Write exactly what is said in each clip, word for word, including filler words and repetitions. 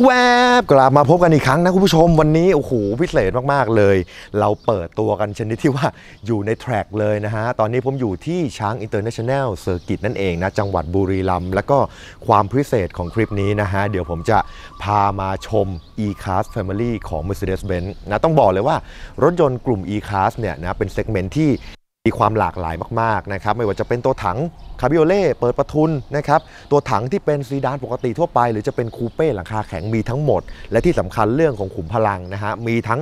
ชวบกลับมาพบกันอีกครั้งนะคุณผู้ชมวันนี้โอ้โหพิเศษมากๆเลยเราเปิดตัวกันชนิดที่ว่าอยู่ในแทร็กเลยนะฮะตอนนี้ผมอยู่ที่ช้าง International Circuit นั่นเองนะจังหวัดบุรีรัมย์แล้วก็ความพิเศษของคลิปนี้นะฮะเดี๋ยวผมจะพามาชม E-Class Family ของ Mercedes-Benz นะต้องบอกเลยว่ารถยนต์กลุ่ม E-Class เนี่ยนะเป็นเซกเมนต์ที่มีความหลากหลายมากๆนะครับไม่ว่าจะเป็นตัวถังคาบิโอเล่เปิดประทุนนะครับตัวถังที่เป็นซีดานปกติทั่วไปหรือจะเป็นคูเป้หลังคาแข็งมีทั้งหมดและที่สำคัญเรื่องของขุมพลังนะฮะมีทั้ง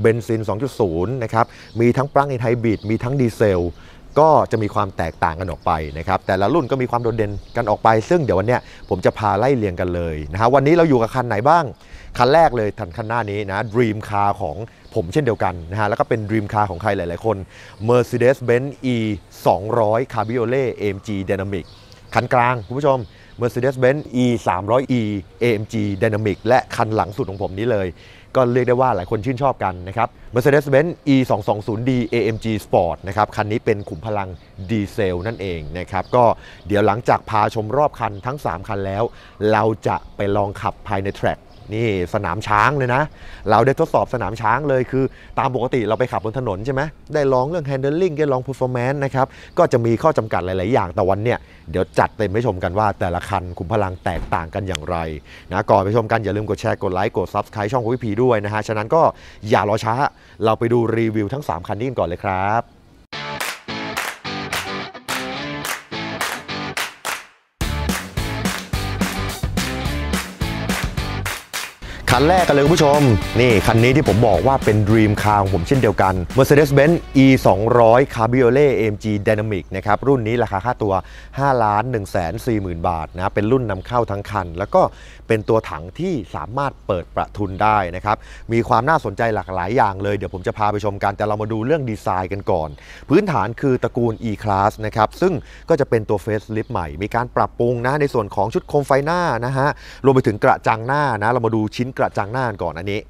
เบนซิน สองจุดศูนย์ นะครับมีทั้ง Plug-in Hybrid มีทั้งดีเซลก็จะมีความแตกต่างกันออกไปนะครับแต่ละรุ่นก็มีความโดดเด่นกันออกไปซึ่งเดี๋ยววันนี้ผมจะพาไล่เรียงกันเลยนะฮะวันนี้เราอยู่กับคันไหนบ้างคันแรกเลยคันหน้านี้นะ Dream Car ของผมเช่นเดียวกันนะฮะแล้วก็เป็น Dream Car ของใครหลายๆคน Mercedes-Benz E สองร้อย Cabriolet เอ เอ็ม จี Dynamic คันกลางคุณผู้ชม Mercedes-Benz E สามร้อย E เอ เอ็ม จี Dynamic และคันหลังสุดของผมนี้เลยก็เรียกได้ว่าหลายคนชื่นชอบกันนะครับ Mercedes-Benz E สองสองศูนย์ d เอ เอ็ม จี Sport นะครับคันนี้เป็นขุมพลังดีเซลนั่นเองนะครับก็เดี๋ยวหลังจากพาชมรอบคันทั้งสามคันแล้วเราจะไปลองขับภายในแทร็กนี่สนามช้างเลยนะเราได้ทดสอบสนามช้างเลยคือตามปกติเราไปขับบนถนนใช่ไหมได้ลองเรื่อง handling ได้ลอง performance นะครับก็จะมีข้อจำกัดหลายๆอย่างแต่วันเนี้ยเดี๋ยวจัดเต็มให้ชมกันว่าแต่ละคันขุมพลังแตกต่างกันอย่างไรนะก่อนไปชมกันอย่าลืมกดแชร์กดไลค์กด Subscribe ช่องของพี่พีด้วยนะฮะฉะนั้นก็อย่ารอช้าเราไปดูรีวิวทั้งสามคันนี้กันก่อนเลยครับคันแรกกันเลยคุณผู้ชมนี่คันนี้ที่ผมบอกว่าเป็น Dream Car ของผมเช่นเดียวกัน Mercedes-Benz E สองร้อย Cabriolet เอ เอ็ม จี Dynamic นะครับรุ่นนี้ราคาค่าตัว ห้าล้านหนึ่งแสนสี่หมื่น บาทนะเป็นรุ่นนำเข้าทั้งคันแล้วก็เป็นตัวถังที่สามารถเปิดประทุนได้นะครับมีความน่าสนใจหลากหลายอย่างเลยเดี๋ยวผมจะพาไปชมกันแต่เรามาดูเรื่องดีไซน์กันก่อนพื้นฐานคือตระกูล E-Class นะครับซึ่งก็จะเป็นตัวเฟซลิฟต์ใหม่มีการปรับปรุงนะในส่วนของชุดโคมไฟหน้านะฮะรวมไปถึงกระจังหน้านะเรามาดูชิ้นกระจังหน้าก่อนอันนี้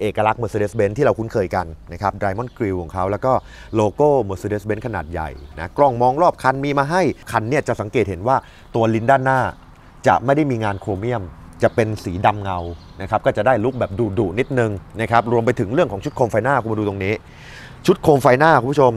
เอกลักษณ์ Mercedes-Benz ที่เราคุ้นเคยกันนะครับ Diamond Grill ของเขาแล้วก็โลโก้ Mercedes-Benz ขนาดใหญ่นะกล้องมองรอบคันมีมาให้คันเนี่ยจะสังเกตเห็นว่าตัวลิ้นด้านหน้าจะไม่ได้มีงานโครเมียมจะเป็นสีดำเงานะครับก็จะได้ลุคแบบดุๆนิดนึงนะครับรวมไปถึงเรื่องของชุดโคมไฟหน้าคุณมาดูตรงนี้ชุดโคมไฟหน้าคุณผู้ชม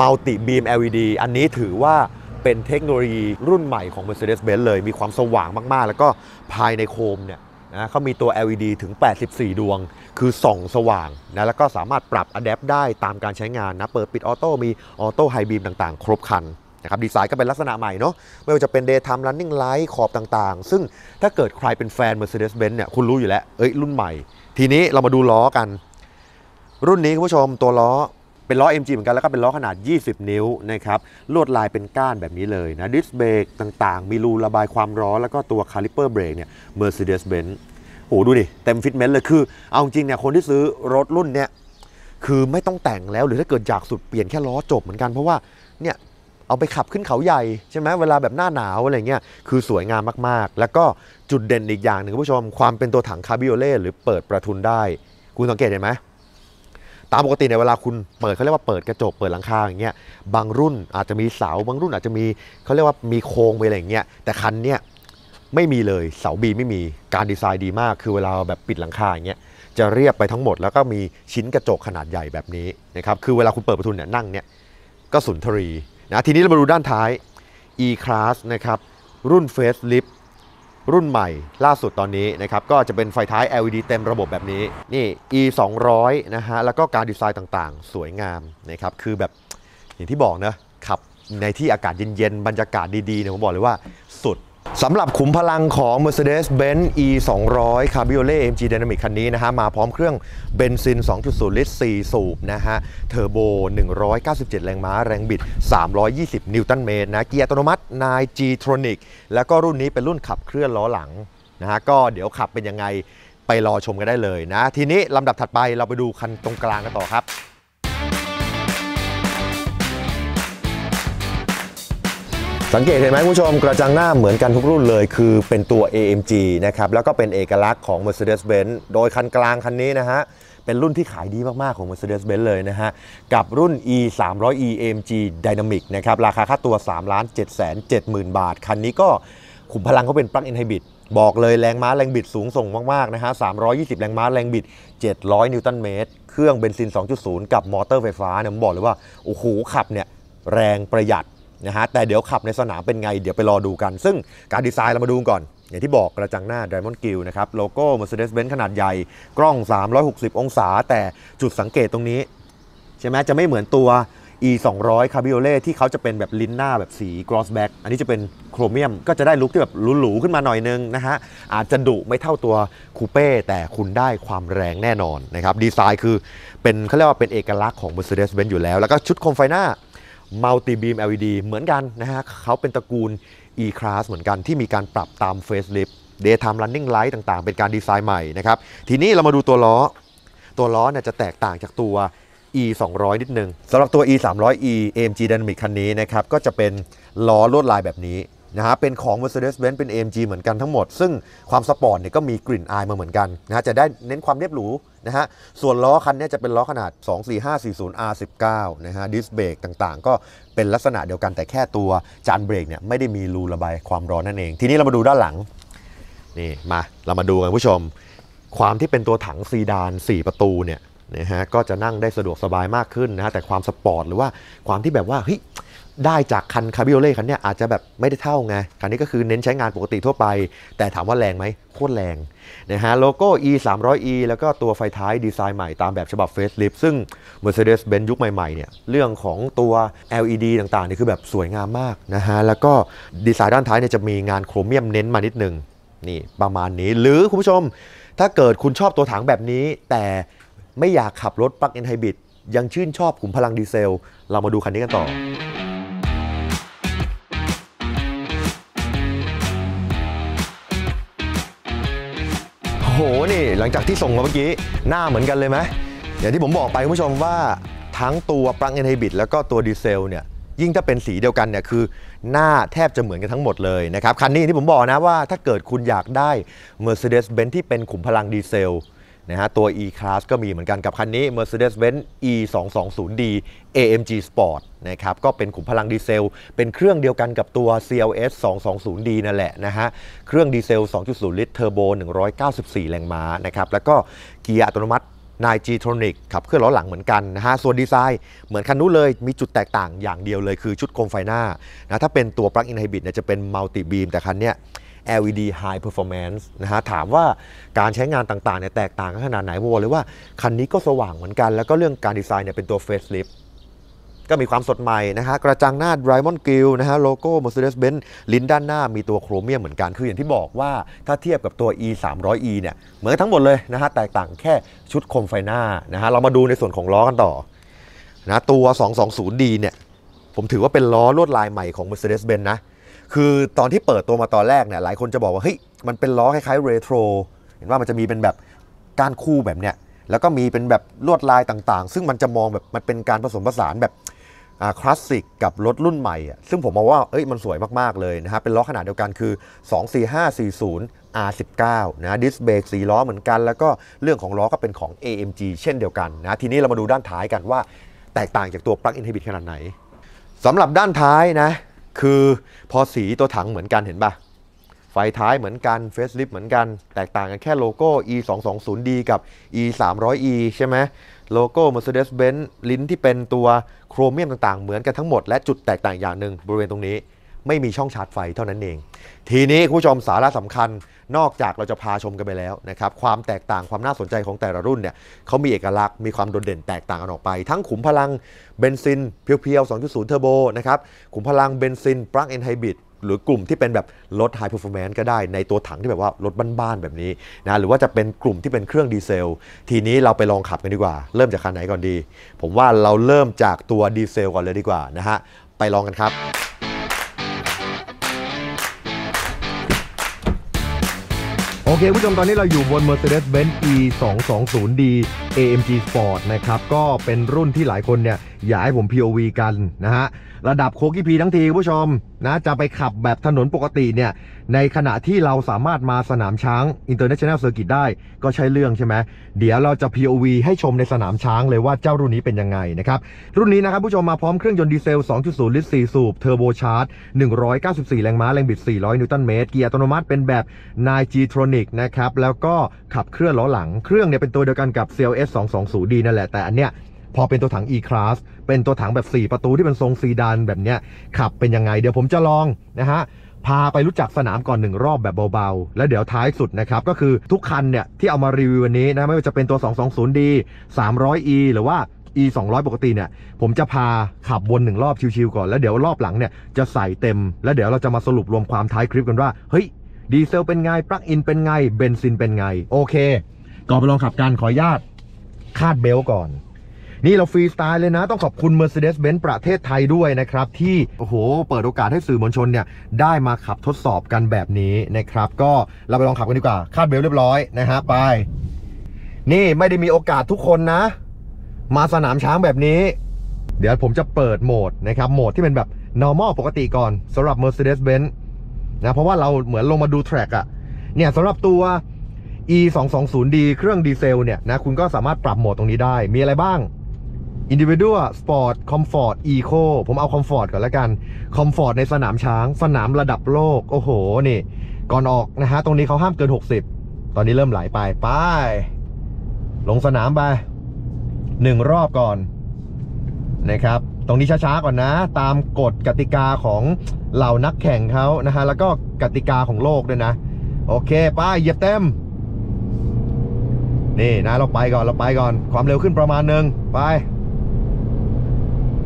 Multi-beam แอล อี ดี อันนี้ถือว่าเป็นเทคโนโลยีรุ่นใหม่ของ Mercedes-Benz เลยมีความสว่างมากๆแล้วก็ภายในโคมเนี่ยนะเขามีตัว แอล อี ดี ถึงแปดสิบสี่ดวงคือส่องสว่างนะแล้วก็สามารถปรับอะแดปได้ตามการใช้งานนะเปิดปิดออโต้มีออโต้ไฮบีมต่างๆครบคันนะครับดีไซน์ก็เป็นลักษณะใหม่เนาะไม่ว่าจะเป็น Daytime Running Light ขอบต่างๆซึ่งถ้าเกิดใครเป็นแฟน Mercedes-Benz เนี่ยคุณรู้อยู่แล้วเอ้ยรุ่นใหม่ทีนี้เรามาดูล้อกันรุ่นนี้คุณผู้ชมตัวล้อเป็นล้อ เอ็ม จี เหมือนกันแล้วก็เป็นล้อขนาดยี่สิบนิ้วนะครับลวดลายเป็นก้านแบบนี้เลยนะดิสเบรกต่างๆมีรูระบายความร้อนแล้วก็ตัวคาลิเปอร์เบรกเนี่ย Mercedes-Benz โอ้ดูดิเต็มฟิตเมนต์เลยคือเอาจริงเนี่ยคนที่ซื้อรถรุ่นเนี่ยคือไม่ต้องแต่งแล้วหรือถ้าเกิดอยากสุดเปลี่ยนแค่ล้อจบเหมือนกันเพราะว่าเนี่ยเอาไปขับขึ้นเขาใหญ่ใช่ไหมเวลาแบบหน้าหนาวอะไรเงี้ยคือสวยงามมากๆแล้วก็จุดเด่นอีกอย่างหนึ่งคุณผู้ชมความเป็นตัวถังคาบิโอเล่หรือเปิดประทุนได้คุณสังเกตเห็นไหมตามปกติในเวลาคุณเปิดเขาเรียกว่าเปิดกระจกเปิดหลังคาอย่างเงี้ยบางรุ่นอาจจะมีเสาบางรุ่นอาจจะมีเขาเรียกว่ามีโครงไปอะไรอย่างเงี้ยแต่คันเนี้ยไม่มีเลยเสาบีไม่มีการดีไซน์ดีมากคือเวลาแบบปิดหลังคาอย่างเงี้ยจะเรียบไปทั้งหมดแล้วก็มีชิ้นกระจกขนาดใหญ่แบบนี้นะครับคือเวลาคุณเปิดประตูเนี่ยนั่งเนี่ยก็สุนทรีนะทีนี้เรามาดูด้านท้าย E-Class นะครับรุ่น Facelift รุ่นใหม่ล่าสุดตอนนี้นะครับก็จะเป็นไฟท้าย แอล อี ดี เต็มระบบแบบนี้นี่ E สองร้อยนะฮะแล้วก็การดีไซน์ต่างๆสวยงามนะครับคือแบบอย่างที่บอกนะขับในที่อากาศเย็นๆบรรยากาศดีๆเนี่ยผมบอกเลยว่าสุดสำหรับขุมพลังของ Mercedes-Benz E สองร้อย Cabriolet เอ เอ็ม จี Dynamic คันนี้นะฮะมาพร้อมเครื่องเบนซิน สองจุดศูนย์ ลิตร สี่ สูบนะฮะเทอร์โบหนึ่งร้อยเก้าสิบเจ็ดแรงม้าแรงบิดสามร้อยยี่สิบนิวตันเมตรนะเกียร์อัตโนมัติ ไนน์จี โทรนิก แล้วก็รุ่นนี้เป็นรุ่นขับเคลื่อนล้อหลังนะฮะก็เดี๋ยวขับเป็นยังไงไปรอชมกันได้เลยนะทีนี้ลำดับถัดไปเราไปดูคันตรงกลางกันต่อครับสังเกตเห็นไหมคุณผู้ชมกระจังหน้าเหมือนกันทุกรุ่นเลยคือเป็นตัว เอ เอ็ม จี นะครับแล้วก็เป็นเอกลักษณ์ของ Mercedes-Benz โดยคันกลางคันนี้นะฮะเป็นรุ่นที่ขายดีมากๆของ Mercedes-Benz เลยนะฮะกับรุ่น E สามร้อย E เอ เอ็ม จี Dynamic นะครับราคาค่าตัว สามล้านเจ็ดแสนเจ็ดหมื่น บาทคันนี้ก็ขุมพลังเขาเป็น Plug-in Hybrid บอกเลยแรงม้าแรงบิดสูงส่งมากๆนะฮะสามร้อยยี่สิบแรงม้าแรงบิดเจ็ดร้อยนิวตันเมตรเครื่องเบนซิน สองจุดศูนย์ กับมอเตอร์ไฟฟ้าเนี่ยผมบอกเลยว่าโอ้โหขับเนี่ยแรงประหยัดนะฮะแต่เดี๋ยวขับในสนามเป็นไงเดี๋ยวไปรอดูกันซึ่งการดีไซน์เรามาดูก่อนอย่างที่บอกกระจังหน้า Diamond Grill นะครับโลโก้ Mercedes-Benz ขนาดใหญ่กล้องสามร้อยหกสิบองศาแต่จุดสังเกตตรงนี้ใช่ไหมจะไม่เหมือนตัว E สองร้อย Cabriolet ที่เขาจะเป็นแบบลิ้นหน้าแบบสี Glossback อันนี้จะเป็นโครเมียมก็จะได้ลุคที่แบบหรูๆขึ้นมาหน่อยนึงนะฮะอาจจะดุไม่เท่าตัวคูเป้แต่คุณได้ความแรงแน่นอนนะครับดีไซน์คือเป็นเขาเรียกว่าเป็นเอกลักษณ์ของ Mercedes-Benz อยู่แล้วแล้วก็ชุดโคมไฟหน้า Multi-beam แอล อี ดี เหมือนกันนะฮะเขาเป็นตระกูลE-Class เหมือนกันที่มีการปรับตาม Facelift Daytime Running Light ต่างๆเป็นการดีไซน์ใหม่นะครับทีนี้เรามาดูตัวล้อตัวล้อเนี่ยจะแตกต่างจากตัว E สองร้อยนิดนึงสำหรับตัว E สามร้อย E เอ เอ็ม จี Dynamic คันนี้นะครับก็จะเป็นล้อลวดลายแบบนี้นะฮะเป็นของ Mercedes-Benz เป็น เอ เอ็ม จี เหมือนกันทั้งหมดซึ่งความสปอร์ตเนี่ยก็มีกลิ่นอายมาเหมือนกันนะฮะจะได้เน้นความเรียบหรูนะฮะส่วนล้อคันนี้จะเป็นล้อขนาด สองสี่ห้าสี่ศูนย์อาร์สิบเก้า นะฮะดิสเบรกต่างๆก็เป็นลักษณะเดียวกันแต่แค่ตัวจานเบรกเนี่ยไม่ได้มีรูระบายความร้อนนั่นเองทีนี้เรามาดูด้านหลังนี่มาเรามาดูกันผู้ชมความที่เป็นตัวถังซีดานสี่ประตูเนี่ยนะฮะก็จะนั่งได้สะดวกสบายมากขึ้นนะฮะแต่ความสปอร์ตหรือว่าความที่แบบว่าเฮ้ยได้จากคันคาบิโอเล่คันนี้อาจจะแบบไม่ได้เท่าไงคันนี้ก็คือเน้นใช้งานปกติทั่วไปแต่ถามว่าแรงไหมโคตรแรงนะฮะโลโก้ E สามร้อย E แล้วก็ตัวไฟท้ายดีไซน์ใหม่ตามแบบฉบับ Facelift ซึ่ง Mercedes-Benz ยุคใหม่ๆเนี่ยเรื่องของตัว แอล อี ดี ต่างๆนี่คือแบบสวยงามมากนะฮะแล้วก็ดีไซน์ด้านท้ายเนี่ยจะมีงานโครเมียมเน้นมานิดนึงนี่ประมาณนี้หรือคุณผู้ชมถ้าเกิดคุณชอบตัวถังแบบนี้แต่ไม่อยากขับรถ Plug-in Hybrid ยังชื่นชอบขุมพลังดีเซลเรามาดูคันนี้กันต่อโอ้โหนี่หลังจากที่ส่งมาเมื่อกี้หน้าเหมือนกันเลยไหมอย่างที่ผมบอกไปคุณผู้ชมว่าทั้งตัวPlug-in Hybridแล้วก็ตัวดีเซลเนี่ยยิ่งถ้าเป็นสีเดียวกันเนี่ยคือหน้าแทบจะเหมือนกันทั้งหมดเลยนะครับคันนี้ที่ผมบอกนะว่าถ้าเกิดคุณอยากได้ Mercedes-Benz ที่เป็นขุมพลังดีเซลนะฮะตัว E-Class ก็มีเหมือนกันกับคันนี้ Mercedes-Benz E สองสองศูนย์ D เอ เอ็ม จี Sport นะครับก็เป็นขุมพลังดีเซลเป็นเครื่องเดียวกันกับตัว ซี แอล เอส สองสองศูนย์ D นั่นแหละนะฮะเครื่องดีเซล สองจุดศูนย์ ลิตรเทอร์โบหนึ่งร้อยเก้าสิบสี่แรงม้านะครับแล้วก็เกียร์อัตโนมัติ ไนน์จี โทรนิก ขับเคลื่อนล้อหลังเหมือนกันนะฮะส่วนดีไซน์เหมือนคันนู้นเลยมีจุดแตกต่างอย่างเดียวเลยคือชุดโคมไฟหน้านะถ้าเป็นตัว Plug-in Hybrid เนี่ยจะเป็น Multi Beam แต่คันเนี้ยแอล อี ดี High Performance นะฮะถามว่าการใช้งานต่างๆเนี่ยแตกต่างกันขนาดไหนวะเลยว่าคันนี้ก็สว่างเหมือนกันแล้วก็เรื่องการดีไซน์เนี่ยเป็นตัว Facelift ก็มีความสดใหม่นะฮะกระจังหน้า Diamond Grill นะฮะโลโก้ Mercedes-Benz ลิ้นด้านหน้ามีตัวโครเมียมเหมือนกันคืออย่างที่บอกว่าถ้าเทียบกับตัว E สามร้อย E เนี่ยเหมือนทั้งหมดเลยนะฮะแตกต่างแค่ชุดโคมไฟหน้านะฮะเรามาดูในส่วนของล้อกันต่อนะตัว สองสองศูนย์ D เนี่ยผมถือว่าเป็นล้อลวดลายใหม่ของ Mercedes-Benz นะคือตอนที่เปิดตัวมาตอนแรกเนี่ยหลายคนจะบอกว่าเฮ้ยมันเป็นล้อคล้ายๆเรโทรเห็นว่ามันจะมีเป็นแบบก้านคู่แบบเนี้ยแล้วก็มีเป็นแบบลวดลายต่างๆซึ่งมันจะมองแบบมันเป็นการผสมผสานแบบคลาสสิกกับรถรุ่นใหม่อ่ะซึ่งผมมองว่าเอ้ยมันสวยมากๆเลยนะฮะเป็นล้อขนาดเดียวกันคือ สองสี่ห้าสี่ศูนย์อาร์สิบเก้า นะดิสเบรกสี่ล้อเหมือนกันแล้วก็เรื่องของล้อก็เป็นของ เอ เอ็ม จี เช่นเดียวกันนะทีนี้เรามาดูด้านท้ายกันว่าแตกต่างจากตัว Plug-in Hybrid ขนาดไหนสำหรับด้านท้ายนะคือพอสีตัวถังเหมือนกันเห็นป่ะไฟท้ายเหมือนกันเฟซลิฟต์เหมือนกันแตกต่างกันแค่โลโก้ E สองสองศูนย์ D กับ E สามร้อย E ใช่ไหมโลโก้ Mercedes-Benz ลิ้นที่เป็นตัวโครเมียมต่างๆเหมือนกันทั้งหมดและจุดแตกต่างอย่างหนึ่งบริเวณตรงนี้ไม่มีช่องชาร์จไฟเท่านั้นเองทีนี้คุณผู้ชมสาระสำคัญนอกจากเราจะพาชมกันไปแล้วนะครับความแตกต่างความน่าสนใจของแต่ละรุ่นเนี่ยเขามีเอกลักษณ์มีความโดดเด่นแตกต่างกันออกไปทั้งขุมพลังเบนซินเพียวๆ สองจุดศูนย์ เทอร์โบนะครับขุมพลังเบนซิน Plug-in Hybrid หรือกลุ่มที่เป็นแบบรถ High Performance ก็ได้ในตัวถังที่แบบว่ารถบ้านๆแบบนี้นะหรือว่าจะเป็นกลุ่มที่เป็นเครื่องดีเซลทีนี้เราไปลองขับกันดีกว่าเริ่มจากคันไหนก่อนดีผมว่าเราเริ่มจากตัวดีเซลก่อนเลยดีกว่านะฮะไปลองกันครับโอเคผู้ชมตอนนี้เราอยู่บน Mercedes-Benz E สองสองศูนย์ D เอ เอ็ม จี Sport นะครับก็เป็นรุ่นที่หลายคนเนี่ยอยากให้ผม พี โอ วี กันนะฮะ ระดับโคกิพีทั้งทีผู้ชมนะจะไปขับแบบถนนปกติเนี่ยในขณะที่เราสามารถมาสนามช้าง International Circuit ได้ก็ใช้เรื่องใช่ไหมเดี๋ยวเราจะ พี โอ วี ให้ชมในสนามช้างเลยว่าเจ้ารุ่นนี้เป็นยังไงนะครับรุ่นนี้นะครับผู้ชมมาพร้อมเครื่องยนต์ดีเซล สองจุดศูนย์ ลิตร สี่ สูบเทอร์โบชาร์จหนึ่งร้อยเก้าสิบสี่แรงม้าแรงบิดสี่ร้อยนิวตันเมตรเกียร์อัตโนมัติเป็นแบบ ไนน์จี โทรนิก นะครับแล้วก็ขับเคลื่อนล้อหลังเครื่องเนี่ยเป็นตัวเดียวกันกับ ซี แอล เอส สองสองศูนย์ดี นั่นแหละแต่อันเนี้ยพอเป็นตัวถัง E-Class เป็นตัวถังแบบสี่ประตูที่เป็นทรงซีดานแบบเนี้ยขับเป็นยังไงเดี๋ยวผมจะลองนะฮะพาไปรู้จักสนามก่อนหนึ่งรอบแบบเบาๆแล้วเดี๋ยวท้ายสุดนะครับก็คือทุกคันเนี่ยที่เอามารีวิววันนี้นะไม่ว่าจะเป็นตัว สองสองศูนย์ดี สามร้อยอี หรือว่า อี สองร้อย ปกติเนี่ยผมจะพาขับวนหนึ่งรอบชิวๆก่อนแล้วเดี๋ยวรอบหลังเนี่ยจะใส่เต็มแล้วเดี๋ยวเราจะมาสรุปรวมความท้ายคลิปกันว่าเฮ้ยดีเซลเป็นไงปลั๊กอินเป็นไงเบนซินเป็นไงโอเคก่อนไปลองขับการขออนุญาตคาดเบลก่อนนี่เราฟรีสไตล์เลยนะต้องขอบคุณ Mercedes-Benz ประเทศไทยด้วยนะครับที่โอ้โหเปิดโอกาสให้สื่อมวลชนเนี่ยได้มาขับทดสอบกันแบบนี้นะครับก็เราไปลองขับกันดีกว่าคาดเบลเรียบร้อยนะฮะไปนี่ไม่ได้มีโอกาสทุกคนนะมาสนามช้างแบบนี้เดี๋ยวผมจะเปิดโหมดนะครับโหมดที่เป็นแบบ normal ปกติก่อนสำหรับ Mercedes-Benz นะเพราะว่าเราเหมือนลงมาดู track อะเนี่ยสำหรับตัว อี สองสองศูนย์ดี เครื่องดีเซลเนี่ยนะคุณก็สามารถปรับโหมดตรงนี้ได้มีอะไรบ้างIndividual Sport Comfort Eco ผมเอา Comfort ก่อนแล้วกัน Comfort ในสนามช้างสนามระดับโลกโอ้โหนี่ก่อนออกนะฮะตรงนี้เขาห้ามเกินหกสิบตอนนี้เริ่มไหลไปไปลงสนามไปหนึ่งรอบก่อนนะครับตรงนี้ช้าๆก่อนนะตามกฎกติกาของเหล่านักแข่งเขานะฮะแล้วก็กติกาของโลกด้วยนะโอเคไปเหยียบเต็มนี่นะเราไปก่อนเราไปก่อนความเร็วขึ้นประมาณนึงไป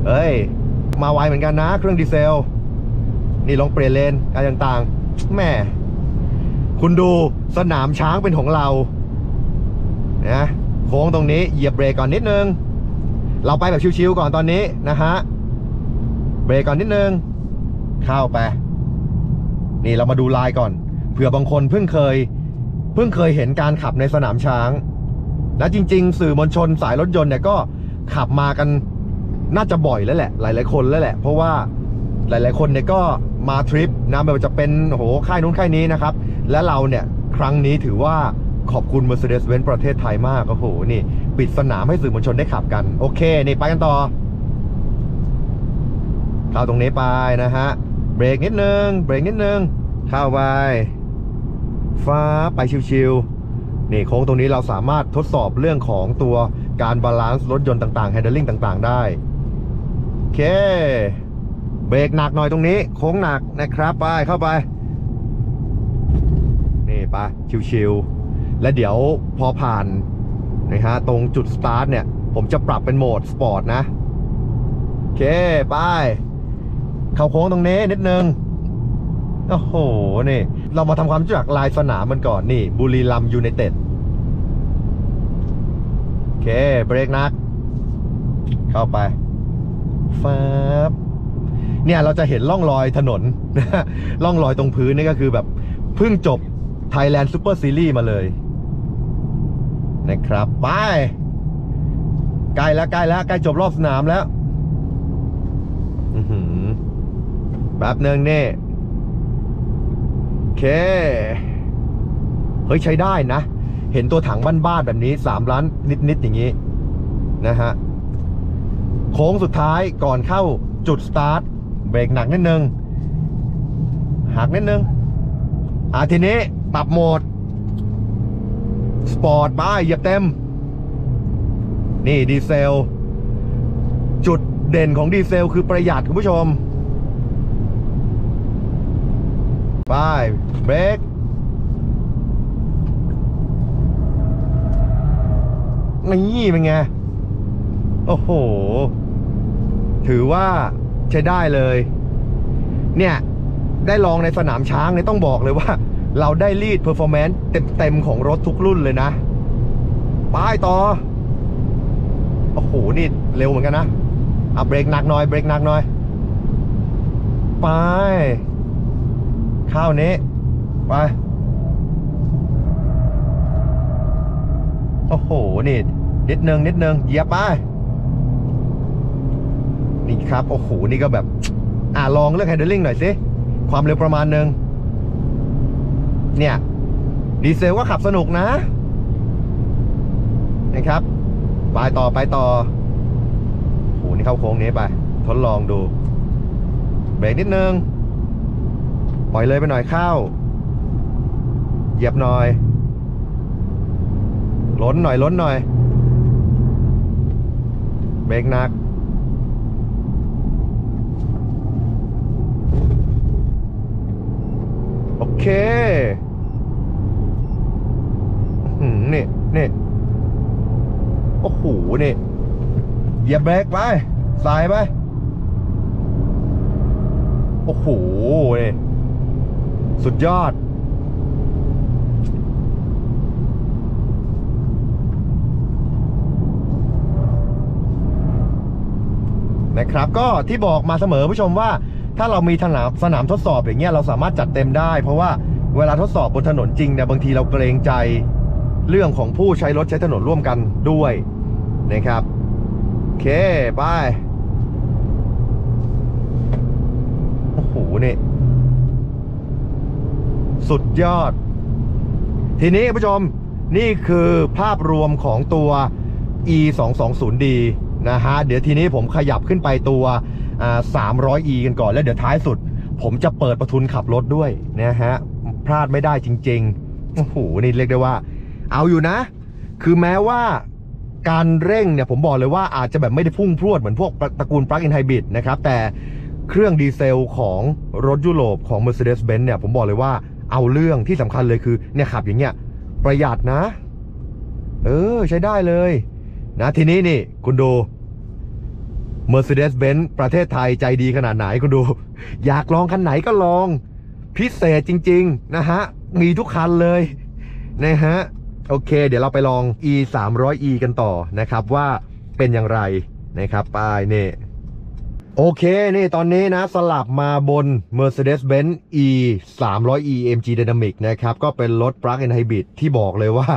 เอ้ยมาไวเหมือนกันนะเครื่องดีเซลนี่ลองเปลี่ยนเลนอะไรต่างๆแม่คุณดูสนามช้างเป็นของเรานะโค้งตรงนี้เหยียบเบรกก่อนนิดนึงเราไปแบบชิวๆก่อนตอนนี้นะฮะเบรกก่อนนิดนึงเข้าไปนี่เรามาดูลายก่อนเผื่อบางคนเพิ่งเคยเพิ่งเคยเห็นการขับในสนามช้างและจริงๆสื่อมวลชนสายรถยนต์เนี่ยก็ขับมากันน่าจะบ่อยแล้วแหละหลายๆคนแล้วแหละเพราะว่าหลายๆคนเนี่ยก็มาทริปนะไม่ว่าจะเป็นโหค่ายนู้นค่ายนี้นะครับและเราเนี่ยครั้งนี้ถือว่าขอบคุณ Mercedes-Benz ประเทศไทยมากโอ้โหนี่ปิดสนามให้สื่อมวลชนได้ขับกันโอเคนี่ไปกันต่อเข้าตรงนี้ไปนะฮะเบรกนิดนึงเบรกนิดนึงเข้าไปฟ้าไปชิวๆนี่โค้งตรงนี้เราสามารถทดสอบเรื่องของตัวการบาลานซ์รถยนต์ต่างๆ handling ต่างๆได้โอเคเบรกหนักหน่อยตรงนี้โค้งหนักนะครับไปเข้าไปนี่ไปชิวๆและเดี๋ยวพอผ่านนะฮะตรงจุดสตาร์ทเนี่ยผมจะปรับเป็นโหมดสปอร์ตนะโอเคไปเข้าโค้งตรงนี้นิดนึงโอ้โหนี่เรามาทำความรู้จักลายสนามมันก่อนนี่บุรีรัมย์ยูไนเต็ดโอเคเบรกหนักเข้าไปเนี่ยเราจะเห็นร่องรอยถนนร่องรอยตรงพื้นนี่ก็คือแบบเพิ่งจบ Thailand Super Series มาเลยนะครับไปใกล้แล้วใกล้แล้วใกล้จบรอบสนามแล้วแป๊บนึงนี่โอเคเฮ้ยใช้ได้นะเห็นตัวถังบ้านๆแบบนี้สามล้านนิดๆอย่างนี้นะฮะโค้งสุดท้ายก่อนเข้าจุดสตาร์ทเบรกหนักนิดนึงหักนิดนึงอ่ะทีนี้ปรับโหมดสปอร์ตบ้ายเหยียบเต็มนี่ดีเซลจุดเด่นของดีเซลคือประหยัดคุณผู้ชมไปเบรกนี่เป็นไงโอ้โหถือว่าใช้ได้เลยเนี่ยได้ลองในสนามช้างเนี่ยต้องบอกเลยว่าเราได้ลีดเพอร์ฟอร์แมนซ์เต็มๆของรถทุกรุ่นเลยนะไปต่อโอ้โหนี่เร็วเหมือนกันนะอ่ะเบรกหนักหน่อยเบรกหนักหน่อยไปเข้านี้ไปโอ้โหนี่นิดนึงนิดนึงเหยียบไป นี่ครับโอ้โหนี่ก็แบบอ่าลองเลือกไฮเดรลิ่งหน่อยสิความเร็วประมาณนึงเนี่ยดีเซลก็ขับสนุกนะนะครับไปต่อไปต่อโอ้โหนี่เข้าโค้งนี้ไปทดลองดูเบรกนิดนึงปล่อยเลยไปหน่อยเข้าเหยียบหน่อยล้นหน่อยล้นหน่อยเบรกหนักโอเคนี่นี่โอ้โหนี่เหยียบเบรกไปสายไปโอ้โหนี่สุดยอดนะครับก็ที่บอกมาเสมอผู้ชมว่าถ้าเรามีสนามสนามทดสอบอย่างเงี้ยเราสามารถจัดเต็มได้เพราะว่าเวลาทดสอบบนถนนจริงเนี่ยบางทีเราเกรงใจเรื่องของผู้ใช้รถใช้ถนนร่วมกันด้วยนะครับโอเคไปโอ้โหนี่สุดยอดทีนี้ผู้ชมนี่คือภาพรวมของตัว อี สองสองศูนย์ดี นะฮะเดี๋ยวทีนี้ผมขยับขึ้นไปตัวสามร้อยอี กันก่อนแล้วเดี๋ยวท้ายสุดผมจะเปิดประทุนขับรถด้วยนะฮะพลาดไม่ได้จริงๆโอ้โหนี่เรียกได้ว่าเอาอยู่นะคือแม้ว่าการเร่งเนี่ยผมบอกเลยว่าอาจจะแบบไม่ได้พุ่งพรวดเหมือนพวกตระกูล Plug-in Hybrid นะครับแต่เครื่องดีเซลของรถยุโรปของ Mercedes-Benz เนี่ยผมบอกเลยว่าเอาเรื่องที่สำคัญเลยคือเนี่ยขับอย่างเงี้ยประหยัดนะเออใช้ได้เลยนะทีนี้นี่คุณดู Mercedes-Benz ประเทศไทยใจดีขนาดไหนคุณดูอยากลองคันไหนก็ลองพิเศษจริงๆนะฮะมีทุกคันเลยนะฮะโอเคเดี๋ยวเราไปลอง อี สามร้อยอี กันต่อนะครับว่าเป็นอย่างไรนะครับไปนี่โอเคนี่ตอนนี้นะสลับมาบน Mercedes-Benzอี สามร้อยอี เอ เอ็ม จี Dynamic นะครับก็เป็นรถ Plug-in Hybrid ที่บอกเลยว่า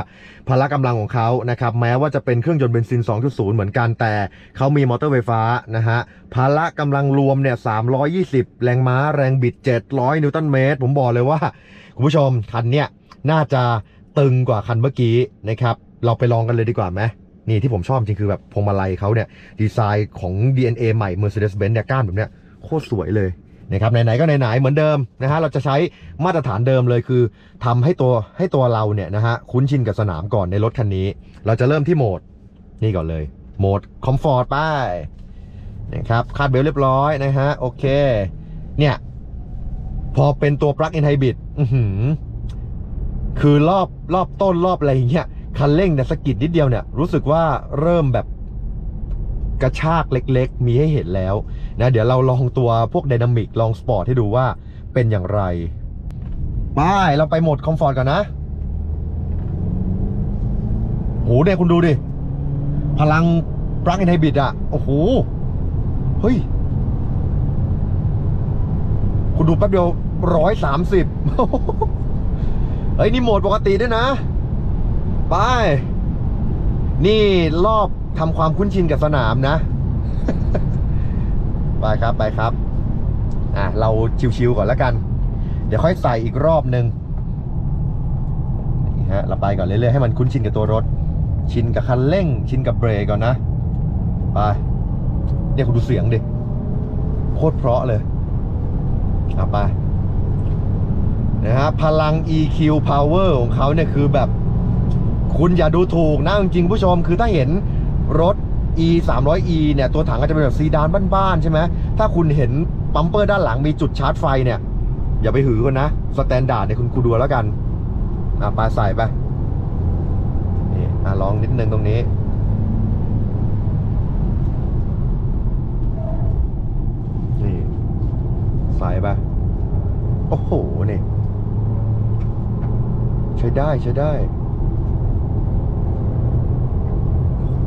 พละกำลังของเขานะครับแม้ว่าจะเป็นเครื่องยนต์เบนซิน สองจุดศูนย์ เหมือนกันแต่เขามีมอเตอร์ไฟฟ้านะฮะพละกำลังรวมเนี่ยสามร้อยยี่สิบแรงม้าแรงบิดเจ็ดร้อยนิวตันเมตรผมบอกเลยว่าคุณผู้ชมคันเนี้ยน่าจะตึงกว่าคันเมื่อกี้นะครับเราไปลองกันเลยดีกว่าไหมนี่ที่ผมชอบจริงคือแบบพวงมาลัยเขาเนี่ยดีไซน์ของ ดี เอ็น เอ ใหม่ Mercedes-Benz เนี่ยก้านแบบเนี้ยโคตรสวยเลยนะครับไหนๆก็ไหนๆเหมือนเดิมนะฮะเราจะใช้มาตรฐานเดิมเลยคือทำให้ตัวให้ตัวเราเนี่ยนะฮะคุ้นชินกับสนามก่อนในรถคันนี้เราจะเริ่มที่โหมดนี่ก่อนเลยโหมดคอมฟอร์ตไปนะครับคาดเบลต์เรียบร้อยนะฮะโอเคเนี่ยพอเป็นตัว Plug-in Hybrid อื้อหือคือรอบรอบต้นรอบอะไรอย่างเงี้ยคันเร่งเนี่ยสะกิดนิดเดียวเนี่ยรู้สึกว่าเริ่มแบบกระชากเล็กๆมีให้เห็นแล้วนะเดี๋ยวเราลองตัวพวกไดนามิกลองสปอร์ตให้ดูว่าเป็นอย่างไรไปเราไปโหมดคอมฟอร์ตก่อนนะโหเนี่ยคุณดูดิพลังปลั๊กอินไฮบริดอ่ะโอ้โหเฮ้ยคุณดูแป๊บเดียวร้อยสามสิบเฮ้ยนี่โหมดปกติด้วยนะไปนี่รอบทำความคุ้นชินกับสนามนะ ไปครับไปครับอ่ะเราชิวๆก่อนแล้วกันเดี๋ยวค่อยใส่อีกรอบนึงนี่ฮะเราไปก่อนเรื่อยๆให้มันคุ้นชินกับตัวรถชินกับคันเร่งชินกับเบรกก่อนนะไปเนี่ยคุณดูเสียงดิโคตรเพราะเลยเอาไปนะฮะพลัง อี คิว Power ของเขาเนี่ยคือแบบคุณอย่าดูถูกนะจริงๆผู้ชมคือถ้าเห็นรถ อี สามร้อยอี เนี่ยตัวถังก็จะเป็นแบบซีดานบ้านๆใช่ไหมถ้าคุณเห็นปั๊มเปอร์ด้านหลังมีจุดชาร์จไฟเนี่ยอย่าไปหือกันนะสแตนดาร์ดเนี่ยคุณกูดูแล้วกันอ่ะปลาใส่ไปนี่อ่ะลองนิดนึงตรงนี้นี่ใส่ไปโอ้โหนี่ใช้ได้ใช้ได้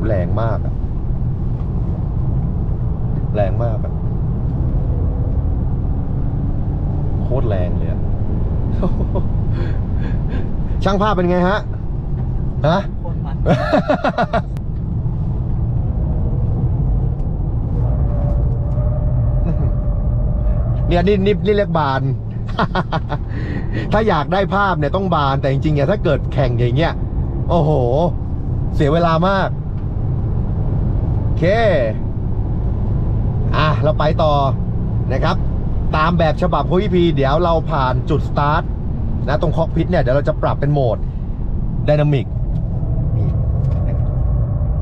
แรงมากอะแรงมากอะโคตรแรงเลยอะช่างภาพเป็นไงฮะฮะโคตรมัน โ เนี่ยนี่นี่นี่เรียกบาน ถ้าอยากได้ภาพเนี่ยต้องบานแต่จริงๆเนี่ยถ้าเกิดแข่งอย่างเงี้ยโอ้โหเสียเวลามากโอเคอ่ะเราไปต่อนะครับตามแบบฉบับ พี โอ วี เดี๋ยวเราผ่านจุดสตาร์ทนะตรงคอกพิทเนี่ยเดี๋ยวเราจะปรับเป็นโหมด Dynamic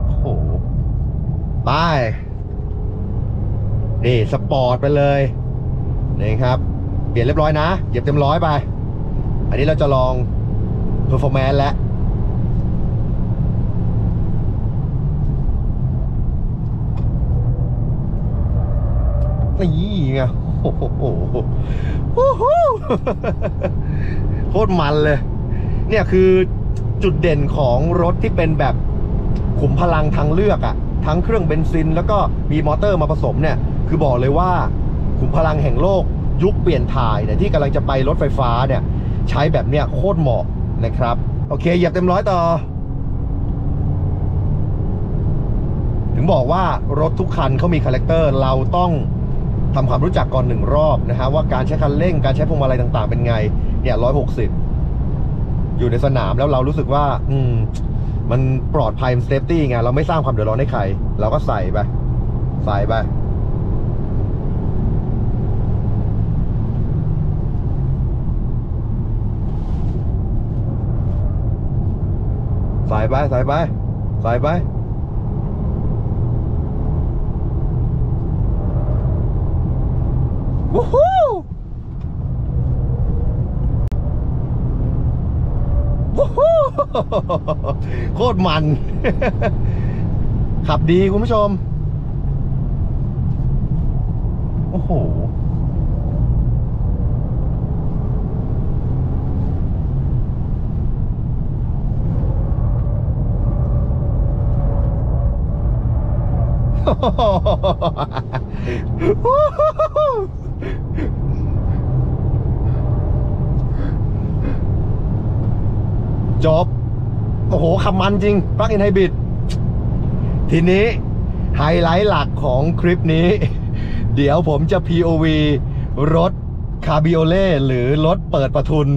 โอ้โหไปนี่สปอร์ตไปเลยนี่ครับเปลี่ยนเรียบร้อยนะเหยียบเต็มร้อยไปอันนี้เราจะลอง Performance แล้วนี่ไงโอ้โหโคตรมันเลยเนี่ยคือจุดเด่นของรถที่เป็นแบบขุมพลังทางเลือกอะทั้งเครื่องเบนซินแล้วก็มีมอเตอร์มาผสมเนี่ยคือบอกเลยว่าขุมพลังแห่งโลกยุคเปลี่ยนถ่ายเนี่ยที่กำลังจะไปรถไฟฟ้าเนี่ยใช้แบบเนี้ยโคตรเหมาะนะครับโอเคเหยียบเต็มร้อยต่อถึงบอกว่ารถทุกคันเขามีคาแรคเตอร์เราต้องทำความรู้จักก่อนหนึ่งรอบนะฮะว่าการใช้คันเร่งการใช้พวงมาลัยต่างๆเป็นไงเนี่ยร้อยหกสิบอยู่ในสนามแล้วเรารู้สึกว่าอืมมันปลอดภัยมันเซฟตี้ไงเราไม่สร้างความเดือดร้อนให้ใครเราก็ใส่ไปใส่ไปใส่ไปใส่ไปใส่ไปวู้ฮู้วู้ฮู้โคตรมันขับดีคุณผู้ชมโอ้โหจบโอ้โหขับมันจริง Plug-in Hybrid ทีนี้ไฮไลท์หลักของคลิปนี้เดี๋ยวผมจะ พี โอ วี รถ Cabriolet หรือรถเปิดประทุน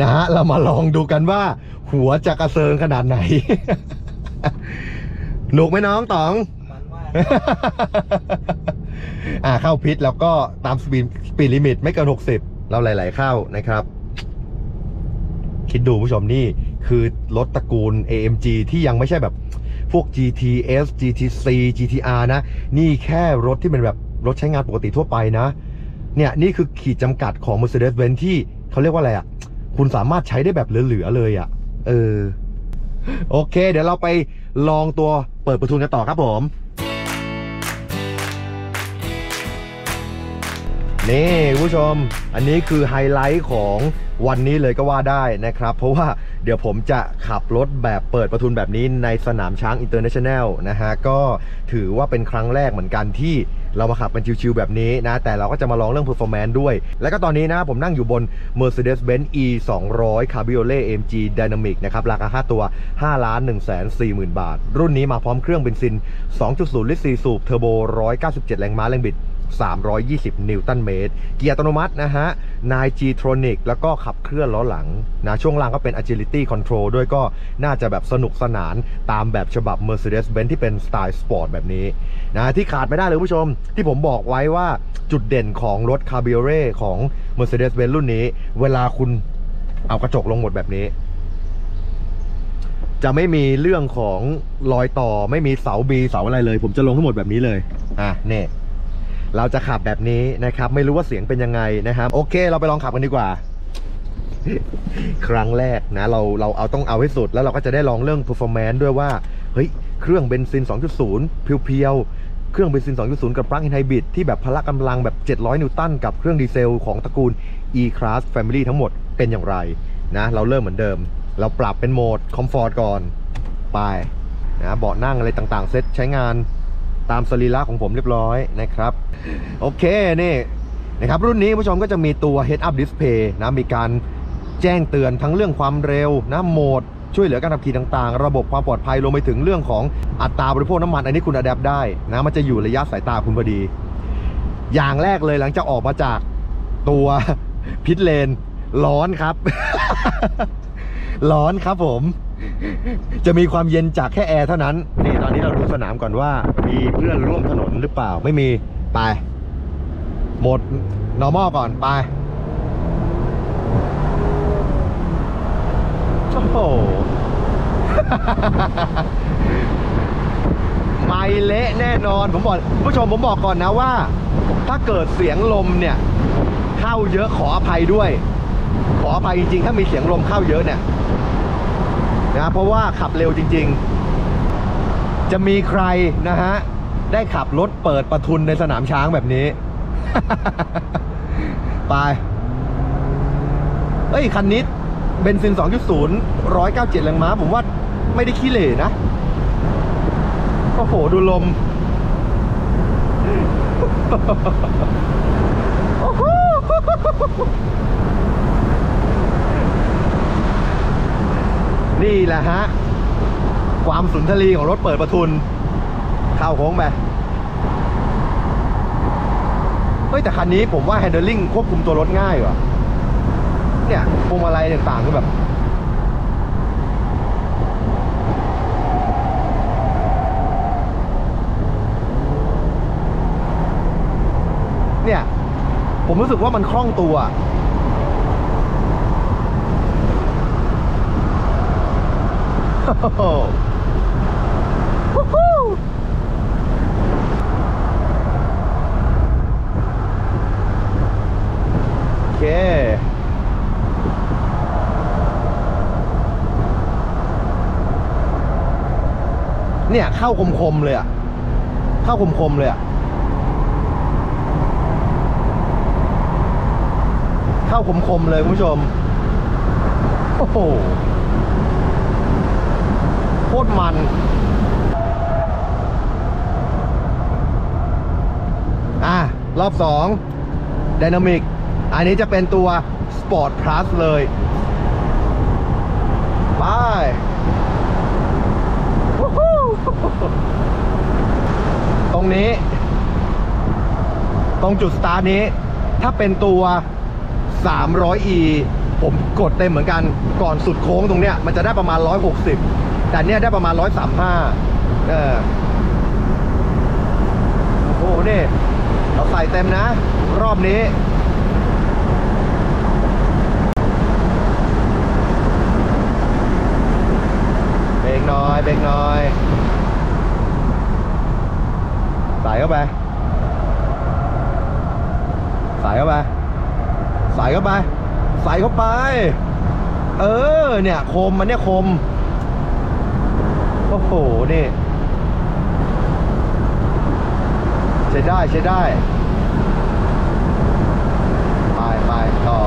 นะฮะเรามาลองดูกันว่าหัวจะกระเซิงขนาดไหนหนุกไหมน้องต๋องอ่าเข้าพิทแล้วก็ตามสปีดสปีดลิมิตไม่เกินหกสิบเราหลายๆเข้านะครับคิดดูผู้ชมนี่คือรถตระกูล เอ เอ็ม จี ที่ยังไม่ใช่แบบพวก จี ที เอส จี ที ซี จี ที อาร์ นะนี่แค่รถที่เป็นแบบรถใช้งานปกติทั่วไปนะเนี่ยนี่คือขีดจำกัดของ Mercedes-Benz ที่เขาเรียกว่าอะไรอ่ะคุณสามารถใช้ได้แบบเหลือๆเลยอ่ะเออโอเคเดี๋ยวเราไปลองตัวเปิดประทุนกันต่อครับผมนี่ผู้ชมอันนี้คือไฮไลท์ของวันนี้เลยก็ว่าได้นะครับเพราะว่าเดี๋ยวผมจะขับรถแบบเปิดประทุนแบบนี้ในสนามช้างอินเตอร์เนชั่นแนลนะฮะก็ถือว่าเป็นครั้งแรกเหมือนกันที่เรามาขับเป็นชิวๆแบบนี้นะแต่เราก็จะมาลองเรื่อง performance ด้วยและก็ตอนนี้นะผมนั่งอยู่บน Mercedes-Benz E สองร้อย Cabriolet เอ เอ็ม จี Dynamic นะครับราคาค่าตัว ห้าล้านหนึ่งแสนสี่หมื่น บาทรุ่นนี้มาพร้อมเครื่องเบนซิน สองจุดศูนย์ ลิตร สี่ สูบเทอร์โบหนึ่งร้อยเก้าสิบเจ็ด แรงม้าแรงบิดสามร้อยยี่สิบ นิวตันเมตรเกียร์อัตโนมัตินะฮะ ไนน์จี โทรนิก แล้วก็ขับเคลื่อนล้อหลังนะช่วงล่างก็เป็น Agility Control ด้วยก็น่าจะแบบสนุกสนานตามแบบฉบับ Mercedes-Benz ที่เป็นสไตล์สปอร์ตแบบนี้นะที่ขาดไม่ได้เลยผู้ชมที่ผมบอกไว้ว่าจุดเด่นของรถ Cabriolet ของ Mercedes-Benz รุ่นนี้เวลาคุณเอากระจกลงหมดแบบนี้จะไม่มีเรื่องของรอยต่อไม่มีเสา B เสาอะไรเลยผมจะลงทั้งหมดแบบนี้เลยอ่ะนี่เราจะขับแบบนี้นะครับไม่รู้ว่าเสียงเป็นยังไงนะครับโอเคเราไปลองขับกันดีกว่าครั้งแรกนะเราเราเอาต้องเอาให้สุดแล้วเราก็จะได้ลองเรื่อง performance ด้วยว่าเฮ้ยเครื่องเบนซิน สองจุดศูนย์ เพียวๆเครื่องเบนซิน สองจุดศูนย์ กับ Plug-in Hybrid ที่แบบพละกำลังแบบเจ็ดร้อยนิวตันกับเครื่องดีเซลของตระกูล E-Class Family ทั้งหมดเป็นอย่างไรนะเราเริ่มเหมือนเดิมเราปรับเป็นโหมด Comfort ก่อนไปนะเบาะนั่งอะไรต่างๆเซ็ตใช้งานตามสรีระของผมเรียบร้อยนะครับโอเคนี่นะครับรุ่นนี้ผู้ชมก็จะมีตัว Head-Up Display นะมีการแจ้งเตือนทั้งเรื่องความเร็วนะโหมดช่วยเหลือการขับขี่ต่างๆระบบความปลอดภัยรวมไปถึงเรื่องของอัตราบริโภคน้ำมันอันนี้คุณอัดแอปได้นะมันจะอยู่ระยะสายตาคุณพอดี อย่างแรกเลยหลังจากออกมาจากตัวพิทเลนร้อนครับ ร้อนครับผม จะมีความเย็นจากแค่แอร์เท่านั้นนี่ตอนนี้เราดูสนามก่อนว่ามีเพื่อนร่วมถนนหรือเปล่าไม่มีไปหมด normal ก่อนไปโอ้โห ไม่เละแน่นอนผมบอกผู้ชมผมบอกก่อนนะว่าถ้าเกิดเสียงลมเนี่ยเข้าเยอะขออภัยด้วยขออภัยจริงๆถ้ามีเสียงลมเข้าเยอะเนี่ยนะเพราะว่าขับเร็วจริงๆจะมีใครนะฮะได้ขับรถเปิดประทุนในสนามช้างแบบนี้ ไปเอ้ยคันนี้เบนซิน สองจุดศูนย์ หนึ่งร้อยเก้าสิบเจ็ด แรงม้าผมว่าไม่ได้ขี้เหร่นะโอ้โหดูลม นี่แหละฮะความสุนทรีของรถเปิดประทุนเข้าโค้งไปเฮ้ยแต่คันนี้ผมว่า handling ควบคุมตัวรถง่ายว่ะเนี่ยพวงมาลัยต่างๆก็แบบเนี่ยผมรู้สึกว่ามันคล่องตัวโอเคเนี่ยเข้าคมๆเลยอะเข้าคมๆเลยอะเข้าคมๆเลยคุณผู้ชมโอ้โหโคตรมันอ่ะรอบสอง Dynamic อันนี้จะเป็นตัว Sport Plus เลยไปตรงนี้ตรงจุดสตาร์ทนี้ถ้าเป็นตัว สามร้อยอี ผมกดเต็มเหมือนกันก่อนสุดโค้งตรงเนี้ยมันจะได้ประมาณหนึ่งร้อยหกสิบแต่เนี้ยได้ประมาณหนึ่งร้อยสามสิบห้าเออโอ้โหนี่เราใส่เต็มนะรอบนี้เบรกหน่อยเบรกหน่อยใส่เข้าไปใส่เข้าไปใส่เข้าไปใส่เข้าไปเออเนี่ยคมมันเนี่ยคมโอ้โหนี่ใช้ได้ใช้ได้ไปไปต่อ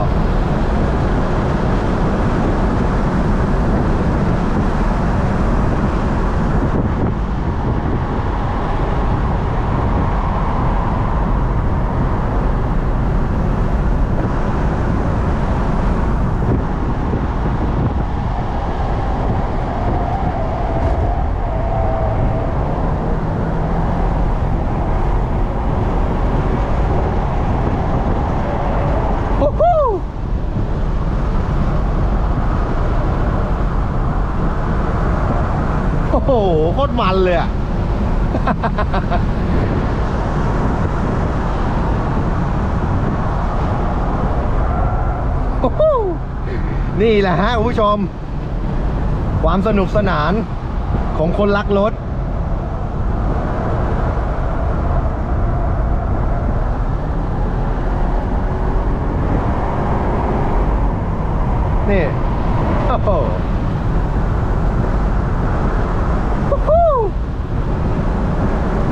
โอ้โหโคตรมันเลยอ่ะ นี่แหละฮะคุณผู้ชมความสนุกสนานของคนรักรถนี่โอ้โห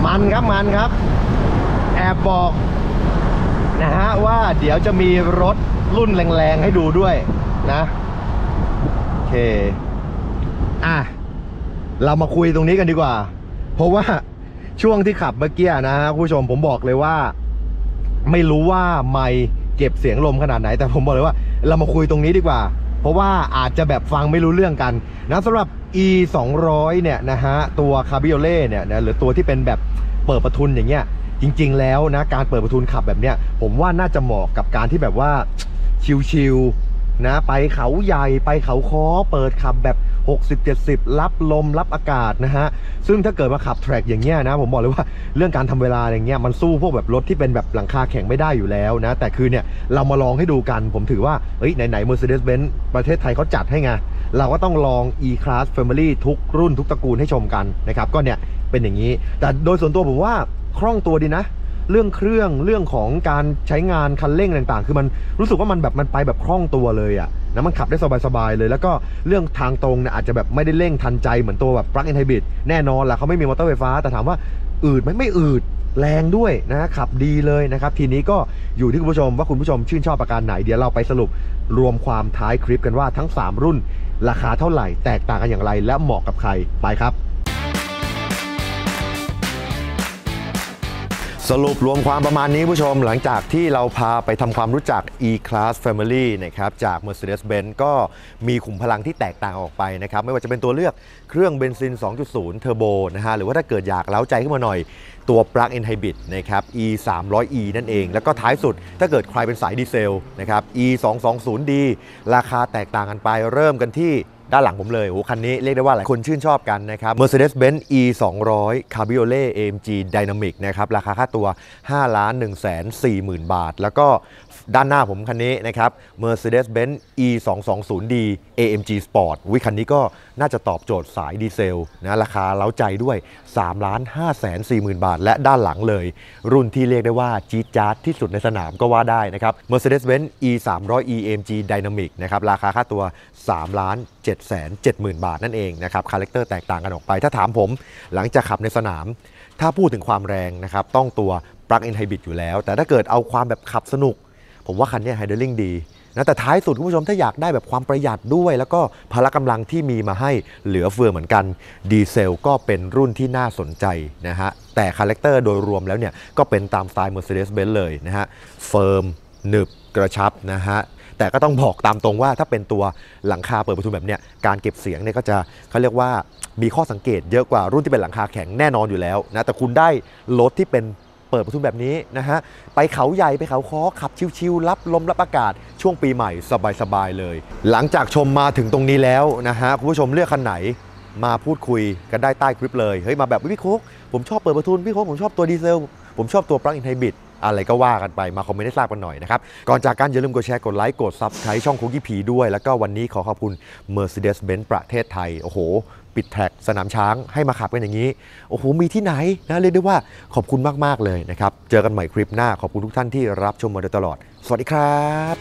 มันครับมันครับแอบบอกนะฮะว่าเดี๋ยวจะมีรถรุ่นแรงๆให้ดูด้วยนะโอเคอ่ะเรามาคุยตรงนี้กันดีกว่าเพราะว่าช่วงที่ขับเมื่อกี้นะฮะผู้ชมผมบอกเลยว่าไม่รู้ว่าไมค์เก็บเสียงลมขนาดไหนแต่ผมบอกเลยว่าเรามาคุยตรงนี้ดีกว่าเพราะว่าอาจจะแบบฟังไม่รู้เรื่องกันนะสำหรับ e สองร้อยเนี่ยนะฮะตัว Cabriolet เนี่ยนะหรือตัวที่เป็นแบบเปิดประทุนอย่างเงี้ย จริงๆแล้วนะการเปิดประทุนขับแบบเนี้ยผมว่าน่าจะเหมาะกับการที่แบบว่าชิลๆนะไปเขาใหญ่ไปเขาค้อเปิดขับแบบหกสิบ เจ็ดสิบรับลมรับอากาศนะฮะซึ่งถ้าเกิดมาขับแทร็กอย่างเงี้ยนะผมบอกเลยว่าเรื่องการทำเวลาอย่างเงี้ยมันสู้พวกแบบรถที่เป็นแบบหลังคาแข็งไม่ได้อยู่แล้วนะแต่คือเนี่ยเรามาลองให้ดูกันผมถือว่าเฮ้ยไหนๆ Mercedes-Benz ประเทศไทยเขาจัดให้ไงเราก็ต้องลอง E-Class Family ทุกรุ่นทุกตระกูลให้ชมกันนะครับก็เนี่ยเป็นอย่างนี้แต่โดยส่วนตัวผมว่าคล่องตัวดีนะเรื่องเครื่องเรื่องของการใช้งานคันเร่งต่างๆคือมันรู้สึกว่ามันแบบมันไปแบบคล่องตัวเลยอะนะมันขับได้สบายๆเลยแล้วก็เรื่องทางตรงเนี่ยอาจจะแบบไม่ได้เร่งทันใจเหมือนตัวแบบ Plug-in Hybrid แน่นอนแหละเขาไม่มีมอเตอร์ไฟฟ้าแต่ถามว่าอืดไหมไม่อืดแรงด้วยนะขับดีเลยนะครับทีนี้ก็อยู่ที่คุณผู้ชมว่าคุณผู้ชมชื่นชอบประการไหนเดี๋ยวเราไปสรุปรวมความท้ายคลิปกันว่าทั้งสามรุ่นราคาเท่าไหร่แตกต่างกันอย่างไรและเหมาะกับใครไปครับสรุปรวมความประมาณนี้ผู้ชมหลังจากที่เราพาไปทำความรู้จัก E-Class Family นะครับจาก Mercedes-Benz ก็มีขุมพลังที่แตกต่างออกไปนะครับไม่ว่าจะเป็นตัวเลือกเครื่องเบนซิน สองจุดศูนย์ เทอร์โบนะฮะหรือว่าถ้าเกิดอยากเล้าใจขึ้นมาหน่อยตัว Plug-in Hybrid นะครับ E สามร้อย E นั่นเองแล้วก็ท้ายสุดถ้าเกิดใครเป็นสายดีเซลนะครับ E สองสองศูนย์ D ราคาแตกต่างกันไปเริ่มกันที่ด้านหลังผมเลยโอ้คันนี้เรียกได้ว่าหลายคนชื่นชอบกันนะครับ Mercedes-Benz E สองร้อย Cabriolet เอ เอ็ม จี Dynamic นะครับราคาค่าตัว ห้าล้านหนึ่งแสนสี่หมื่น บาทแล้วก็ด้านหน้าผมคันนี้นะครับ Mercedes-Benz E สองสองศูนย์ D เอ เอ็ม จี Sport วิคันนี้ก็น่าจะตอบโจทย์สายดีเซลนะราคาเล้าใจด้วย สามล้านห้าแสนสี่หมื่น บาทและด้านหลังเลยรุ่นที่เรียกได้ว่าจี๊ดจ๊าดที่สุดในสนามก็ว่าได้นะครับ Mercedes-Benz E สามร้อย E เอ เอ็ม จี Dynamic นะครับราคาค่าตัว สามล้านเจ็ดแสนเจ็ดหมื่น บาทนั่นเองนะครับคาแรคเตอร์แตกต่างกันออกไปถ้าถามผมหลังจากขับในสนามถ้าพูดถึงความแรงนะครับต้องตัว Plug-in Hybrid อยู่แล้วแต่ถ้าเกิดเอาความแบบขับสนุกผมว่าคันนี้ไฮเดอร์ลิงดีนะแต่ท้ายสุดคุณผู้ชมถ้าอยากได้แบบความประหยัดด้วยแล้วก็พละกำลังที่มีมาให้เหลือเฟือเหมือนกันดีเซลก็เป็นรุ่นที่น่าสนใจนะฮะแต่คาแรคเตอร์โดยรวมแล้วเนี่ยก็เป็นตามสไตล์ Mercedes-Benz เลยนะฮะเฟิร์มหนึบกระชับนะฮะแต่ก็ต้องบอกตามตรงว่าถ้าเป็นตัวหลังคาเปิดประทุนแบบเนี้ยการเก็บเสียงเนี่ยก็จะเขาเรียกว่ามีข้อสังเกตเยอะกว่ารุ่นที่เป็นหลังคาแข็งแน่นอนอยู่แล้วนะแต่คุณได้รถที่เป็นเปิดประทุนแบบนี้นะฮะไปเขาใหญ่ไปเขาค้อขับชิวๆรับลมรับอากาศช่วงปีใหม่สบายๆเลยหลังจากชมมาถึงตรงนี้แล้วนะฮะคุณผู้ชมเลือกคันไหนมาพูดคุยกันได้ใต้คลิปเลยเฮ้ยมาแบบพี่โค้กผมชอบเปิดประทุนพี่โค้กผมชอบตัวดีเซลผมชอบตัว Plug-in Hybridอะไรก็ว่ากันไปมาคอมเมนต์ให้ทราบกันหน่อยนะครับก่อนจากกันอย่าลืมกดแชร์กดไลค์กดซับสไครต์ช่องคุกกี้ผีด้วยแล้วก็วันนี้ขอขอบคุณ Mercedes-Benz ประเทศไทยโอ้โหปิดแทร็กสนามช้างให้มาขับกันอย่างนี้โอ้โหมีที่ไหนนะเรียกได้ว่าขอบคุณมากๆเลยนะครับเจอกันใหม่คลิปหน้าขอบคุณทุกท่านที่รับชมมาโดยตลอดสวัสดีครับ